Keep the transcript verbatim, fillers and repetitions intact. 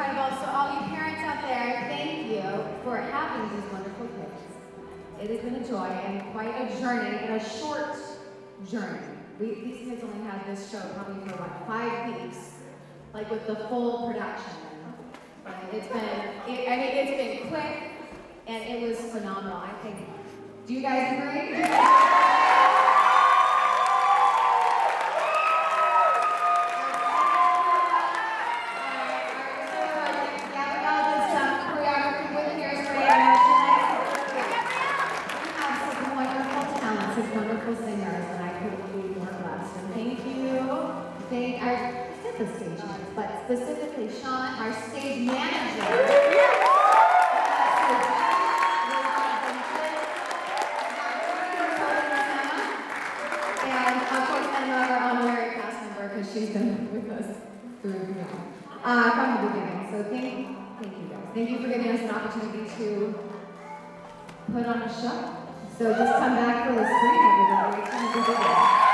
incredible. So all you parents out there, thank you for having these wonderful kids. It has been a joy and quite a journey, and a short journey. We, these kids only had this show probably for like five weeks, like with the full production. And it's been, it, I mean, it's been quick, and it was phenomenal. I think. Do you guys agree? Yeah. Specifically, Sean, our stage manager. And of course, I love our honorary cast member because she's been with us through uh, from the beginning. So thank, thank you guys. Thank you for giving us an opportunity to put on a show. So just come back for the screen, everybody.